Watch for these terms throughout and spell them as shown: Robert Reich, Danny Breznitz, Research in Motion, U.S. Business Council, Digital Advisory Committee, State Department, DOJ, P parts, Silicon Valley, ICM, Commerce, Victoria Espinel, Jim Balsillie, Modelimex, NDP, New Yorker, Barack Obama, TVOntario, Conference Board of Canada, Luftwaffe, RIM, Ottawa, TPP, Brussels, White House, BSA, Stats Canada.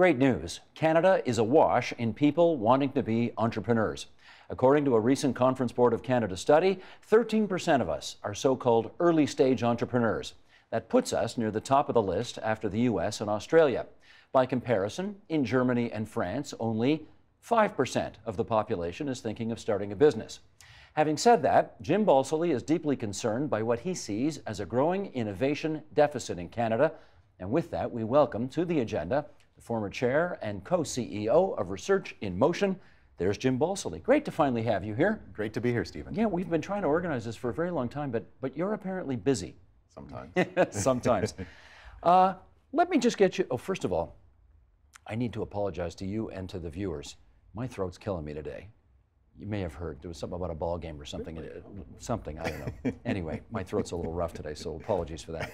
Great news. Canada is awash in people wanting to be entrepreneurs. According to a recent Conference Board of Canada study, 13% of us are so-called early-stage entrepreneurs. That puts us near the top of the list after the U.S. and Australia. By comparison, in Germany and France, only 5% of the population is thinking of starting a business. Having said that, Jim Balsillie is deeply concerned by what he sees as a growing innovation deficit in Canada. And with that, we welcome to the agenda the former chair and co-CEO of Research in Motion. There's Jim Balsillie. Great to finally have you here. Great to be here, Stephen. Yeah, we've been trying to organize this for a very long time, but you're apparently busy. Sometimes. Sometimes. Let me just get you, first of all, I need to apologize to you and to the viewers. My throat's killing me today. You may have heard, there was something about a ball game or something, I don't know. Anyway, my throat's a little rough today, so apologies for that.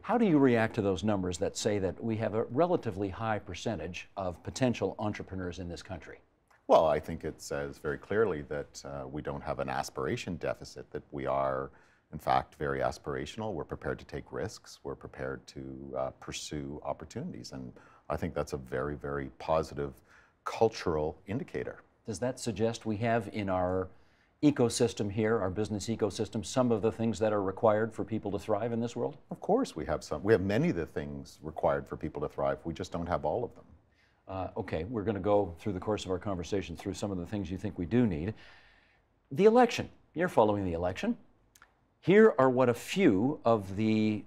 How do you react to those numbers that say that we have a relatively high percentage of potential entrepreneurs in this country? Well, I think it says very clearly that we don't have an aspiration deficit, that we are, in fact, very aspirational. We're prepared to take risks. We're prepared to pursue opportunities. And I think that's a very, very positive cultural indicator. Does that suggest we have in our ecosystem here, our business ecosystem, some of the things that are required for people to thrive in this world? Of course we have some. We have many of the things required for people to thrive. We just don't have all of them. Okay, we're going to go through the course of our conversation through some of the things you think we do need. The election. You're following the election. Here are what a few of the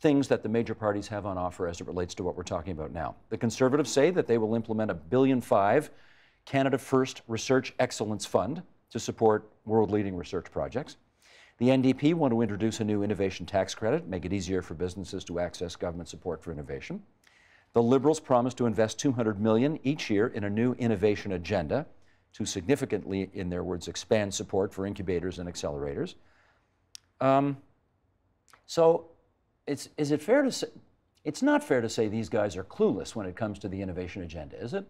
things that the major parties have on offer as it relates to what we're talking about now. The Conservatives say that they will implement $1.5 billion Canada First Research Excellence Fund to support world-leading research projects. The NDP want to introduce a new innovation tax credit, make it easier for businesses to access government support for innovation. The Liberals promise to invest $200 million each year in a new innovation agenda to significantly, in their words, expand support for incubators and accelerators. Is it fair to say, it's not fair to say these guys are clueless when it comes to the innovation agenda, is it?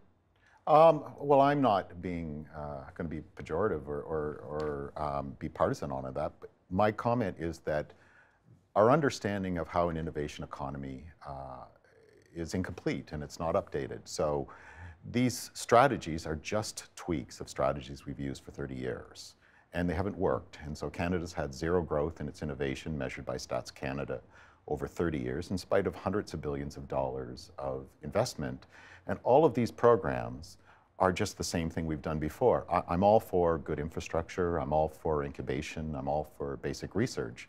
Well, I'm not being going to be pejorative or be partisan on that. But my comment is that our understanding of how an innovation economy is incomplete and it's not updated. So these strategies are just tweaks of strategies we've used for 30 years. And they haven't worked. And so Canada's had zero growth in its innovation measured by Stats Canada over 30 years in spite of hundreds of billions of dollars of investment. And all of these programs are just the same thing we've done before. I'm all for good infrastructure. I'm all for incubation. I'm all for basic research.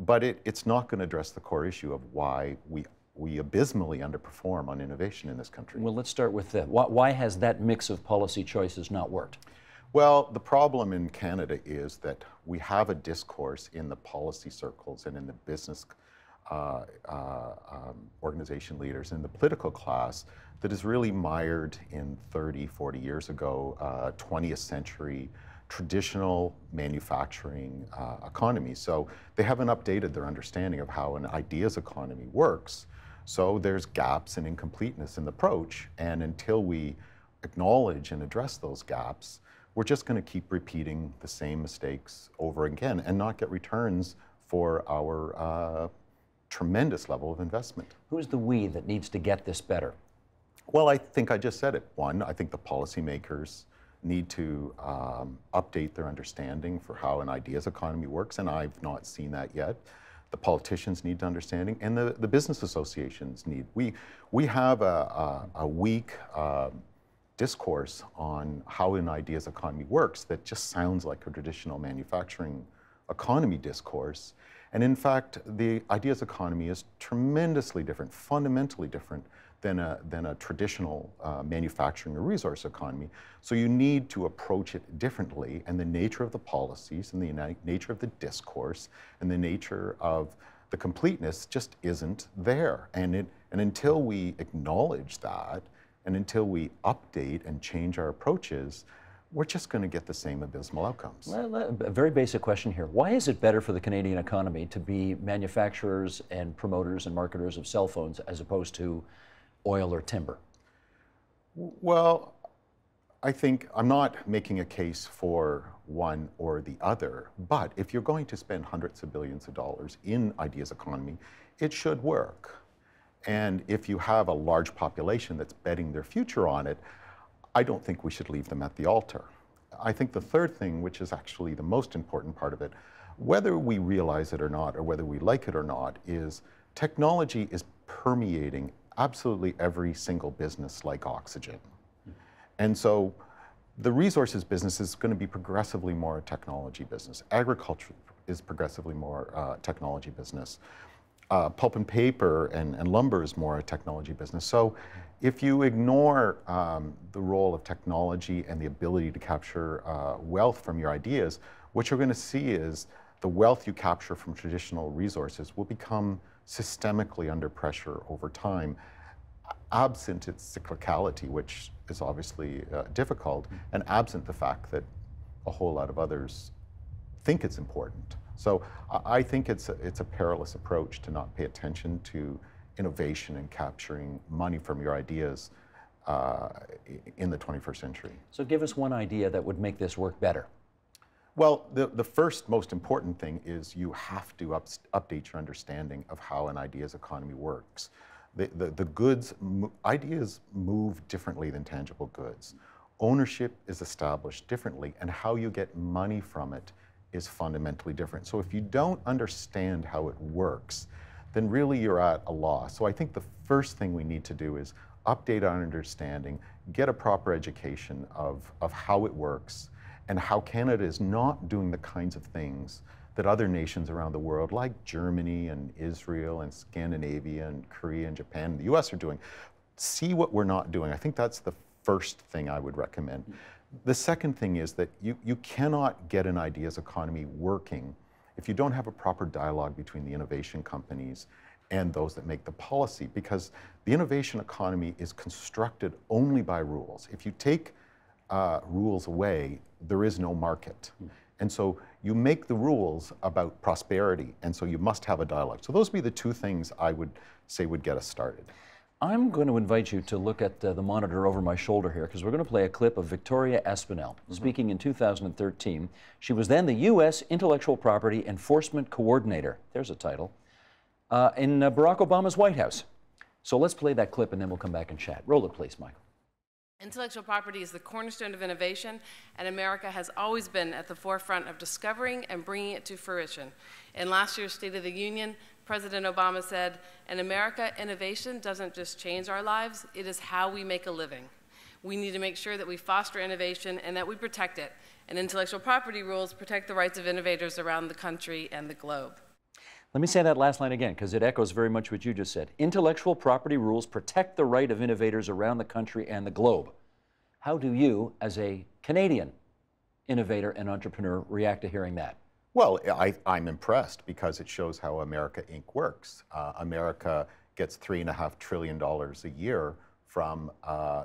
But it's not going to address the core issue of why we abysmally underperform on innovation in this country. Well, let's start with that. Why has that mix of policy choices not worked? Well, the problem in Canada is that we have a discourse in the policy circles and in the business organization leaders and the political class that is really mired in 30, 40 years ago, 20th century traditional manufacturing economy. So they haven't updated their understanding of how an ideas economy works. So there's gaps and incompleteness in the approach. And until we acknowledge and address those gaps, we're just going to keep repeating the same mistakes over again and not get returns for our tremendous level of investment. Who's the we that needs to get this better? Well, I think I just said it. One, I think the policymakers need to update their understanding for how an ideas economy works, and I've not seen that yet. The politicians need understanding, and the business associations need. We have a weak discourse on how an ideas economy works that just sounds like a traditional manufacturing economy discourse. And in fact, the ideas economy is tremendously different, fundamentally different than a traditional manufacturing or resource economy. So you need to approach it differently, and the nature of the policies and the nature of the discourse and the nature of the completeness just isn't there. And until we acknowledge that, and until we update and change our approaches, we're just going to get the same abysmal outcomes. Well, a very basic question here. Why is it better for the Canadian economy to be manufacturers and promoters and marketers of cell phones as opposed to oil or timber? Well, I think I'm not making a case for one or the other, but if you're going to spend hundreds of billions of dollars in ideas economy, it should work. And if you have a large population that's betting their future on it, I don't think we should leave them at the altar. I think the third thing, which is actually the most important part of it, whether we realize it or not, or whether we like it or not, is technology is permeating absolutely every single business like oxygen. And so the resources business is going to be progressively more a technology business. Agriculture is progressively more technology business. Pulp and paper and lumber is more a technology business. So if you ignore the role of technology and the ability to capture wealth from your ideas, what you're going to see is the wealth you capture from traditional resources will become systemically under pressure over time, absent its cyclicality, which is obviously difficult, and absent the fact that a whole lot of others think it's important. So I think it's a perilous approach to not pay attention to innovation and capturing money from your ideas in the 21st century. So give us one idea that would make this work better. Well, the first most important thing is you have to update your understanding of how an ideas economy works. Ideas move differently than tangible goods. Ownership is established differently, and how you get money from it is fundamentally different. So if you don't understand how it works, then really you're at a loss. So I think the first thing we need to do is update our understanding, get a proper education of how it works, and how Canada is not doing the kinds of things that other nations around the world, like Germany and Israel and Scandinavia and Korea and Japan and the US, are doing. See what we're not doing. I think that's the first thing I would recommend. The second thing is that you cannot get an ideas economy working if you don't have a proper dialogue between the innovation companies and those that make the policy, because the innovation economy is constructed only by rules. If you take rules away, there is no market. And so you make the rules about prosperity, and so you must have a dialogue. So those would be the two things I would say would get us started. I'm going to invite you to look at the monitor over my shoulder here, because we're going to play a clip of Victoria Espinel speaking in 2013. She was then the U.S. Intellectual Property Enforcement Coordinator, there's a title, in Barack Obama's White House. So let's play that clip and then we'll come back and chat. Roll it, please, Michael. Intellectual property is the cornerstone of innovation, and America has always been at the forefront of discovering and bringing it to fruition. In last year's State of the Union, President Obama said, "In America, innovation doesn't just change our lives, it is how we make a living. We need to make sure that we foster innovation and that we protect it, and intellectual property rules protect the rights of innovators around the country and the globe." Let me say that last line again, because it echoes very much what you just said. Intellectual property rules protect the right of innovators around the country and the globe. How do you, as a Canadian innovator and entrepreneur, react to hearing that? Well, I'm impressed, because it shows how America Inc. works. America gets $3.5 trillion a year from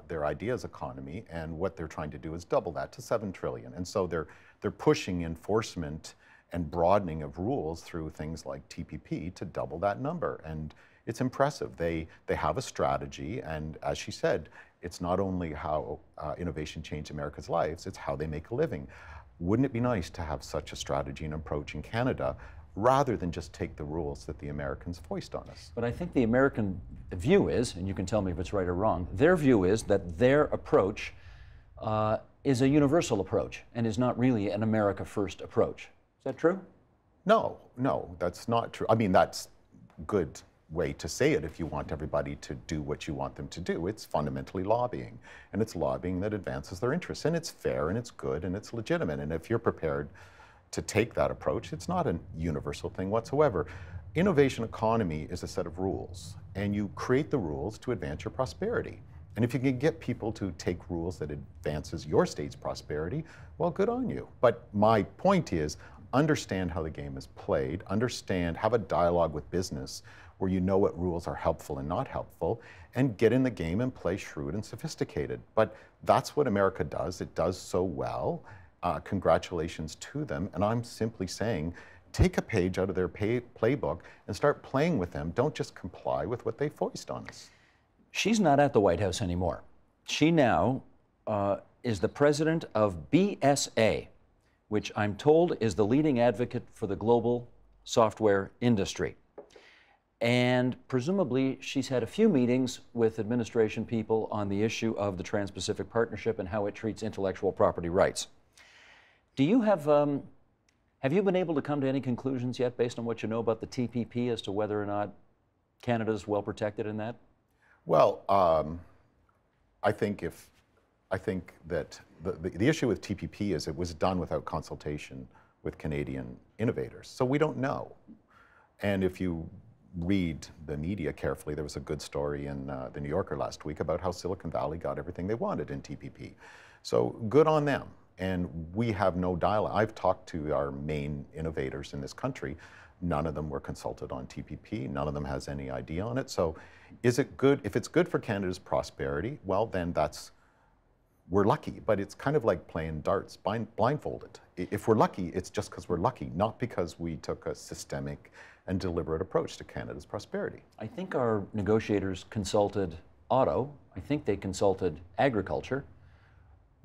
their ideas economy, and what they're trying to do is double that to $7 trillion. And so they're pushing enforcement and broadening of rules through things like TPP to double that number. And it's impressive. They have a strategy, and as she said, it's not only how innovation changed America's lives, it's how they make a living. Wouldn't it be nice to have such a strategy and approach in Canada, rather than just take the rules that the Americans foist on us? But I think the American view is, and you can tell me if it's right or wrong, their view is that their approach is a universal approach and is not really an America first approach. Is that true? No, no, that's not true. I mean, that's a good way to say it if you want everybody to do what you want them to do. It's fundamentally lobbying, and it's lobbying that advances their interests, and it's fair, and it's good, and it's legitimate. And if you're prepared to take that approach, it's not a universal thing whatsoever. Innovation economy is a set of rules, and you create the rules to advance your prosperity. And if you can get people to take rules that advances your state's prosperity, well, good on you. But my point is, understand how the game is played, understand, have a dialogue with business where you know what rules are helpful and not helpful, and get in the game and play shrewd and sophisticated. But that's what America does. It does so well. Congratulations to them. And I'm simply saying, take a page out of their playbook and start playing with them. Don't just comply with what they foist on us. She's not at the White House anymore. She now is the president of BSA, which I'm told is the leading advocate for the global software industry. And presumably, she's had a few meetings with administration people on the issue of the Trans-Pacific Partnership and how it treats intellectual property rights. Do you have you been able to come to any conclusions yet based on what you know about the TPP as to whether or not Canada's well protected in that? Well, I think that the issue with TPP is it was done without consultation with Canadian innovators, so we don't know. And if you read the media carefully, there was a good story in the New Yorker last week about how Silicon Valley got everything they wanted in TPP. So good on them. And we have no dialogue. I've talked to our main innovators in this country. None of them were consulted on TPP. None of them has any idea on it. So is it good? If it's good for Canada's prosperity, well, then that's, we're lucky. But it's kind of like playing darts, blindfolded. If we're lucky, it's just because we're lucky, not because we took a systemic and deliberate approach to Canada's prosperity. I think our negotiators consulted auto. I think they consulted agriculture,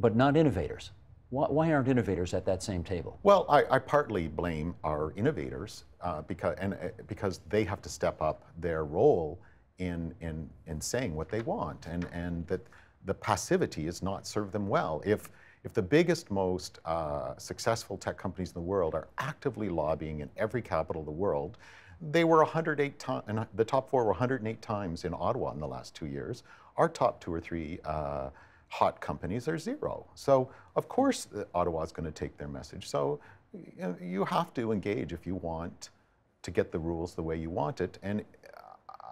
but not innovators. Why aren't innovators at that same table? Well, I partly blame our innovators because they have to step up their role in saying what they want, and that the passivity has not served them well. If the biggest, most successful tech companies in the world are actively lobbying in every capital of the world, they were 108 times, and the top four were 108 times in Ottawa in the last 2 years. Our top two or three hot companies are zero. So of course Ottawa is going to take their message. So you have to engage if you want to get the rules the way you want it. And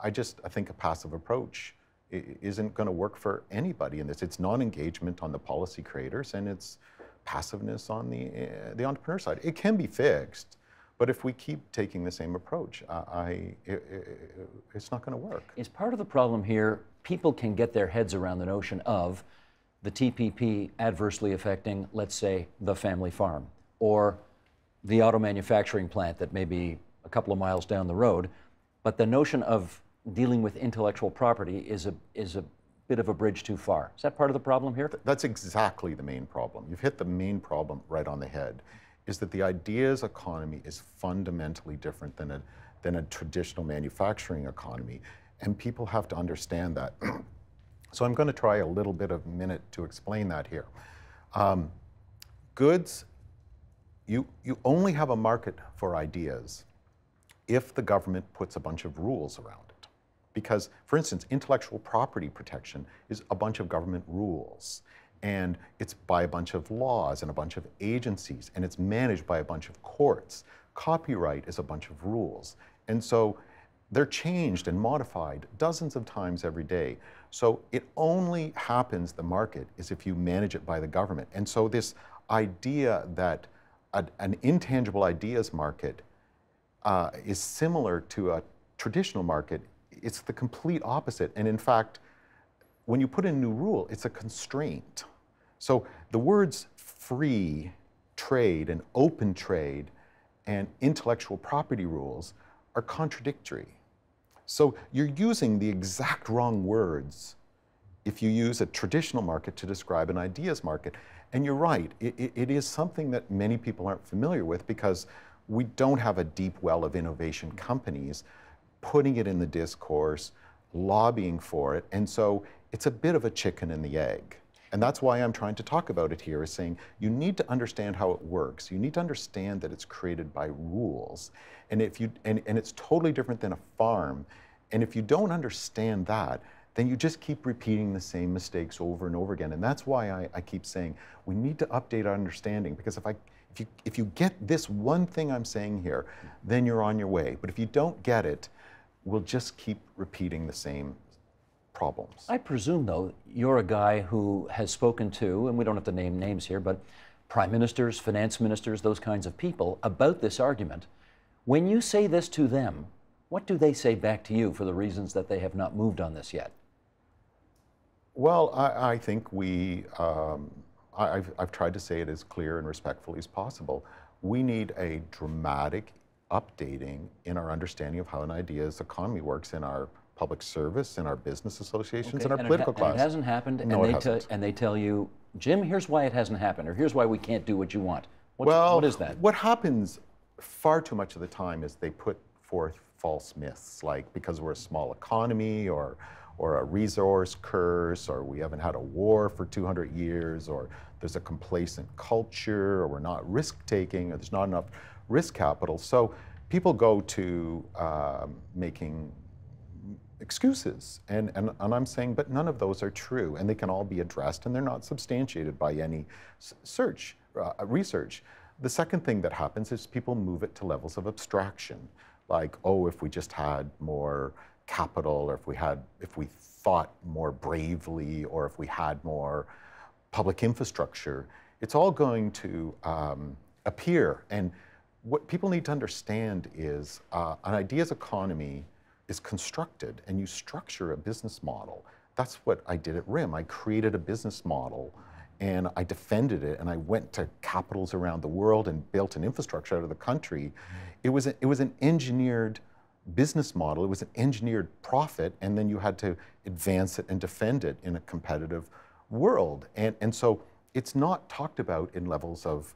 I think a passive approach isn't going to work for anybody in this. It's non-engagement on the policy creators, and it's passiveness on the entrepreneur side. It can be fixed, but if we keep taking the same approach, it's not going to work. Is part of the problem here, people can get their heads around the notion of the TPP adversely affecting, let's say, the family farm or the auto manufacturing plant that may be a couple of miles down the road, but the notion of dealing with intellectual property is a bit of a bridge too far. Is that part of the problem here? That's exactly the main problem. You've hit the main problem right on the head, is that the ideas economy is fundamentally different than a traditional manufacturing economy, and people have to understand that. So I'm going to try a little bit of a minute to explain that here. Goods, you only have a market for ideas if the government puts a bunch of rules around it. Because, for instance, intellectual property protection is a bunch of government rules, and it's by a bunch of laws and a bunch of agencies, and it's managed by a bunch of courts. Copyright is a bunch of rules, and so they're changed and modified dozens of times every day. So it only happens, the market, is if you manage it by the government. And so this idea that an intangible ideas market is similar to a traditional market, it's the complete opposite. And in fact, when you put in a new rule, it's a constraint. So the words free trade and open trade and intellectual property rules are contradictory. So you're using the exact wrong words if you use a traditional market to describe an ideas market. And you're right, it is something that many people aren't familiar with because we don't have a deep well of innovation companies putting it in the discourse, lobbying for it, and so it's a bit of a chicken and the egg. And that's why I'm trying to talk about it here, is saying you need to understand how it works. You need to understand that it's created by rules. And if you and it's totally different than a farm. And if you don't understand that, then you just keep repeating the same mistakes over and over again. And that's why I keep saying we need to update our understanding, because if you get this one thing I'm saying here, then you're on your way. But if you don't get it, we'll just keep repeating the same problems. I presume, though, you're a guy who has spoken to, and we don't have to name names here, but prime ministers, finance ministers, those kinds of people about this argument. When you say this to them, what do they say back to you for the reasons that they have not moved on this yet? Well, I think I've tried to say it as clear and respectfully as possible. We need a dramatic updating in our understanding of how an ideas economy works in our public service, in our business associations, in our political class. And it hasn't happened, no, and they tell you, Jim, here's why it hasn't happened, or here's why we can't do what you want. What is that? What happens far too much of the time is they put forth false myths, like because we're a small economy or a resource curse, or we haven't had a war for 200 years, or there's a complacent culture, or we're not risk-taking, or there's not enough risk capital. So people go to making excuses, and I'm saying, but none of those are true, and they can all be addressed, and they're not substantiated by any research. The second thing that happens is people move it to levels of abstraction, like, oh, if we just had more capital, or if we thought more bravely, or if we had more public infrastructure, it's all going to appear. And what people need to understand is an ideas economy is constructed, and you structure a business model. That's what I did at RIM. I created a business model, and I defended it, and I went to capitals around the world and built an infrastructure out of the country. It was an engineered business model. It was an engineered profit, and then you had to advance it and defend it in a competitive world. And so it's not talked about in levels of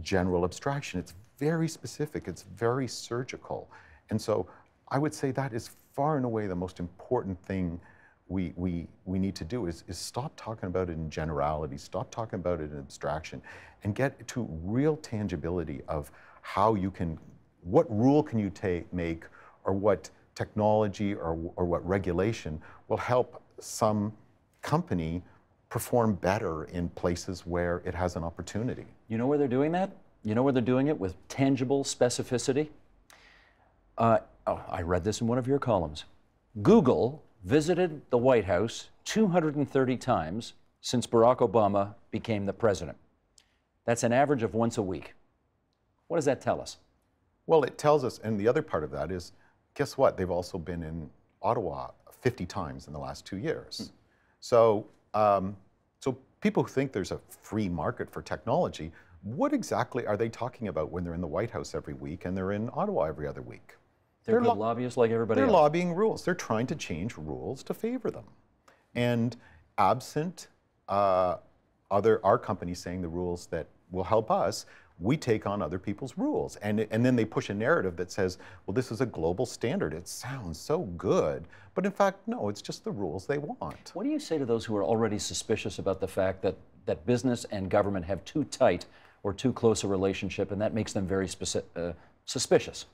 general abstraction. It's very specific. It's very surgical. And so I would say that is far and away the most important thing we need to do is stop talking about it in generality, stop talking about it in abstraction, and get to real tangibility of how you can, what rule can you make, or what technology or what regulation will help some company perform better in places where it has an opportunity. You know where they're doing that? You know where they're doing it with tangible specificity? I read this in one of your columns. Google visited the White House 230 times since Barack Obama became the president. That's an average of once a week. What does that tell us? Well, it tells us, and the other part of that is, guess what? They've also been in Ottawa 50 times in the last 2 years. Mm. So, so people who think there's a free market for technology, what exactly are they talking about when they're in the White House every week and they're in Ottawa every other week? They're good lobbyists like everybody else. They're lobbying rules. They're trying to change rules to favor them. And absent our company saying the rules that will help us, we take on other people's rules. And then they push a narrative that says, well, this is a global standard. It sounds so good. But in fact, no, it's just the rules they want. What do you say to those who are already suspicious about the fact that business and government have too tight or too close a relationship, and that makes them very suspicious?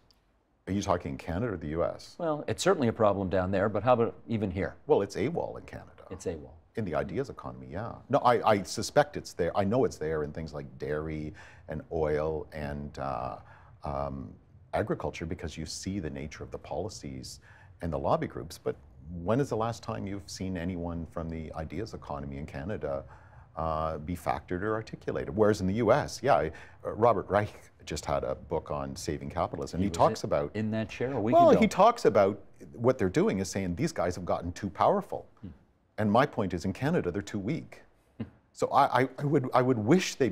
Are you talking Canada or the U.S.? Well, it's certainly a problem down there, but how about even here? Well, it's AWOL in Canada. It's AWOL. In the ideas economy, yeah. No, I suspect it's there. I know it's there in things like dairy and oil and agriculture, because you see the nature of the policies and the lobby groups. But when is the last time you've seen anyone from the ideas economy in Canada be factored or articulated? Whereas in the U.S., yeah, Robert Reich just had a book on saving capitalism. He talks about in that chair a week ago. Well, he talks about what they're doing is saying these guys have gotten too powerful. Hmm. And my point is, in Canada, they're too weak. So I would wish they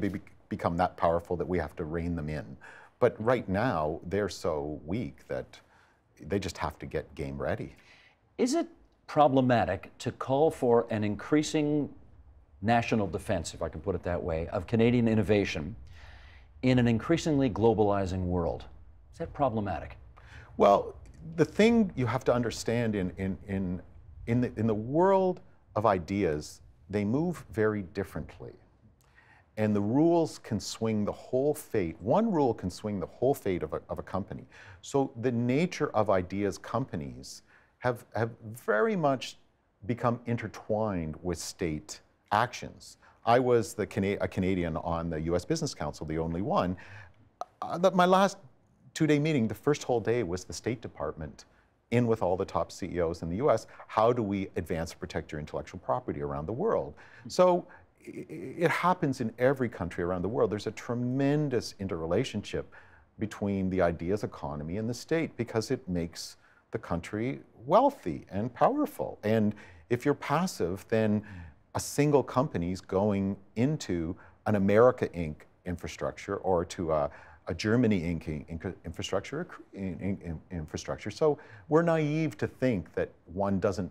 become that powerful that we have to rein them in. But right now, they're so weak that they just have to get game ready. Is it problematic to call for an increasing national defense, if I can put it that way, of Canadian innovation in an increasingly globalizing world? Is that problematic? Well, the thing you have to understand in the world of ideas, they move very differently. And the rules can swing the whole fate. One rule can swing the whole fate of a company. So the nature of ideas companies have very much become intertwined with state actions. I was a Canadian on the U.S. Business Council, the only one. My last two-day meeting, the first whole day was the State Department in with all the top CEOs in the U.S. How do we advance and protect your intellectual property around the world? So it happens in every country around the world. There's a tremendous interrelationship between the ideas economy and the state, because it makes the country wealthy and powerful. And if you're passive, then a single company's going into an America Inc. infrastructure or to a Germany Inc. infrastructure. So we're naive to think that one doesn't,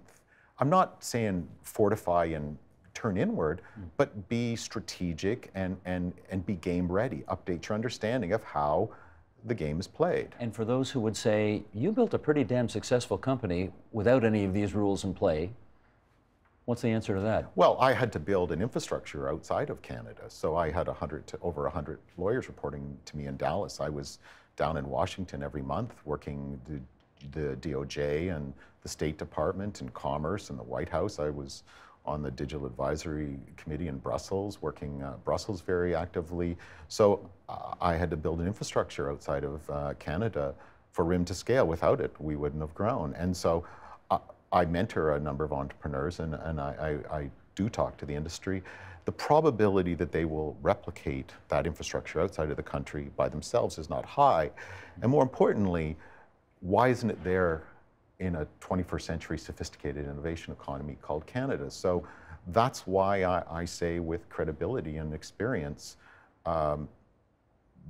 I'm not saying fortify and turn inward, but be strategic and be game ready. Update your understanding of how the game is played. And for those who would say, you built a pretty damn successful company without any of these rules in play, what's the answer to that? Well, I had to build an infrastructure outside of Canada. So I had over 100 lawyers reporting to me in Dallas. I was down in Washington every month working the DOJ and the State Department and Commerce and the White House. I was on the Digital Advisory Committee in Brussels, working Brussels very actively. So I had to build an infrastructure outside of Canada for RIM to scale. Without it, we wouldn't have grown. And so I mentor a number of entrepreneurs, and I do talk to the industry. The probability that they will replicate that infrastructure outside of the country by themselves is not high. And more importantly, why isn't it there in a 21st century sophisticated innovation economy called Canada? So that's why I say with credibility and experience,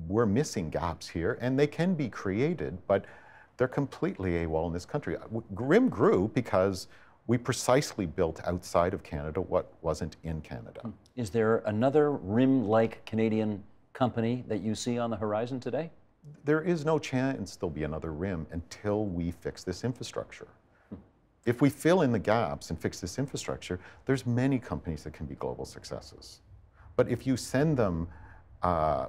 we're missing gaps here, and they can be created, but they're completely AWOL in this country. RIM grew because we precisely built outside of Canada what wasn't in Canada. Is there another RIM-like Canadian company that you see on the horizon today? There is no chance there'll be another RIM until we fix this infrastructure. If we fill in the gaps and fix this infrastructure, there's many companies that can be global successes. But if you send them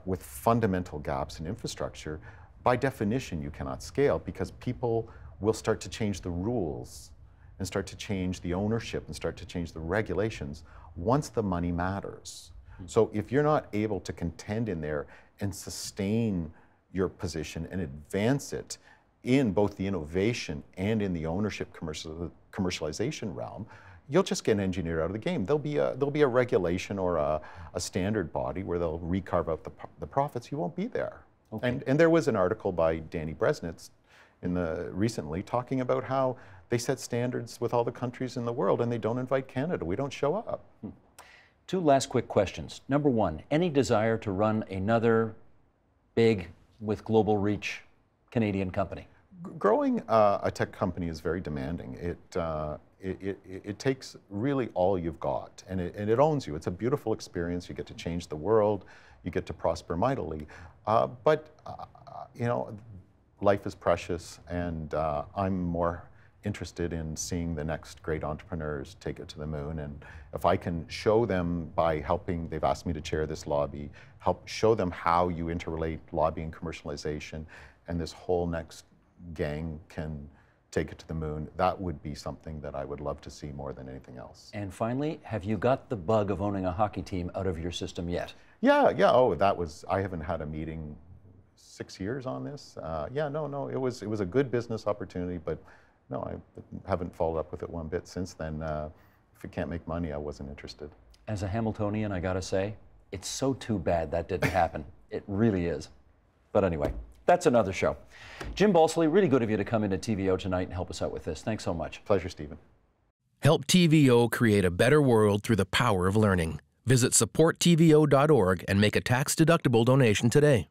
with fundamental gaps in infrastructure, by definition, you cannot scale, because people will start to change the rules and start to change the ownership and start to change the regulations once the money matters. So if you're not able to contend in there and sustain your position and advance it in both the innovation and in the ownership commercialization realm, you'll just get engineered out of the game. There'll be a regulation or a standard body where they'll recarve out the profits. You won't be there. Okay. And there was an article by Danny Breznitz recently talking about how they set standards with all the countries in the world and they don't invite Canada. We don't show up. Two last quick questions. Number one, any desire to run another big with global reach Canadian company? Growing a tech company is very demanding. It takes really all you've got, and it owns you. It's a beautiful experience. You get to change the world. You get to prosper mightily. You know, life is precious, and I'm more interested in seeing the next great entrepreneurs take it to the moon. And if I can show them by helping, they've asked me to chair this lobby, help show them how you interrelate lobby and commercialization, and this whole next gang can take it to the moon, that would be something that I would love to see more than anything else. And finally, have you got the bug of owning a hockey team out of your system yet? Yeah, oh, I haven't had a meeting 6 years on this. It was a good business opportunity, but no, I haven't followed up with it one bit since then. If it can't make money, I wasn't interested. As a Hamiltonian, I gotta say, it's so too bad that didn't happen. It really is. But anyway, that's another show. Jim Balsillie, really good of you to come into TVO tonight and help us out with this. Thanks so much. Pleasure, Stephen. Help TVO create a better world through the power of learning. Visit supporttvo.org and make a tax-deductible donation today.